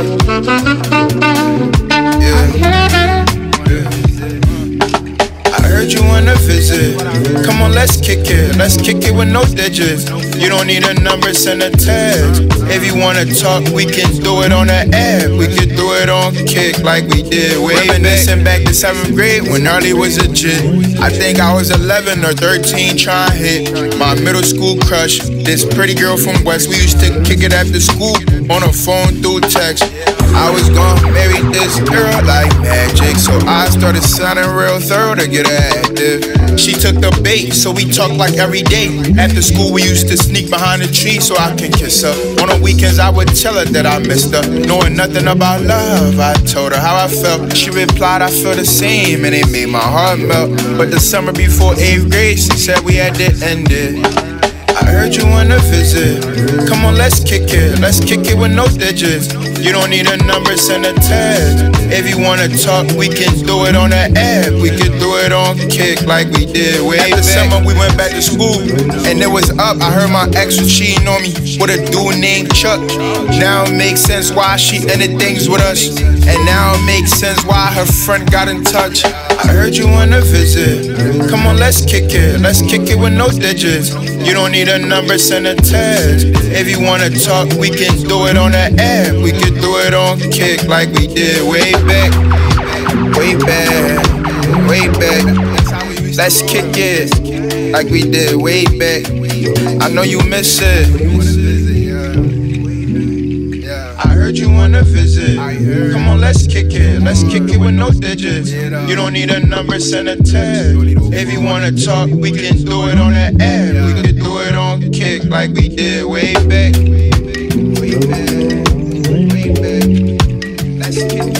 I heard you wanna visit. Come on, let's kick it. Let's kick it with no digits. You don't need a number, send a text. If you wanna talk, we can do it on the app. We can do it on Kick like we did way back. Reminiscing back to 7th grade when Harley was a jit. I think I was 11 or 13 trying to hit my middle school crush. This pretty girl from West, we used to kick it after school on a phone through text. I was gonna marry this girl like magic, so I started sounding real thorough to get active. She took the bait, so we talked like every day. After school we used to sneak behind a tree so I can kiss her. On the weekends I would tell her that I missed her. Knowing nothing about love, I told her how I felt. She replied, I feel the same, and it made my heart melt. But the summer before 8th grade, she said we had to end it. I heard you wanna visit. Come on, let's kick it. Let's kick it with no digits. You don't need a number, send a text. If you wanna talk, we can do it on the app. We can do it on Kick like we did way back. After summer, we went back to school, and it was up. I heard my ex was cheating on me with a dude named Chuck. Now it makes sense why she ended things with us, and now it makes sense why her friend got in touch. I heard you wanna visit. Come on, let's kick it. Let's kick it with no digits. You don't need a number, send a text. If you wanna talk, we can do it on the app. We can do it on Kick like we did way back. Way back, way back. Let's kick it like we did way back. I know you miss it. I heard you wanna visit. Come on, let's kick it. Let's kick it with no digits. You don't need a number, send a text. If you wanna talk, we can do it on the app. We can do it on Kick like we did way back. Way back. Let's kick it.